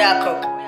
Jacob.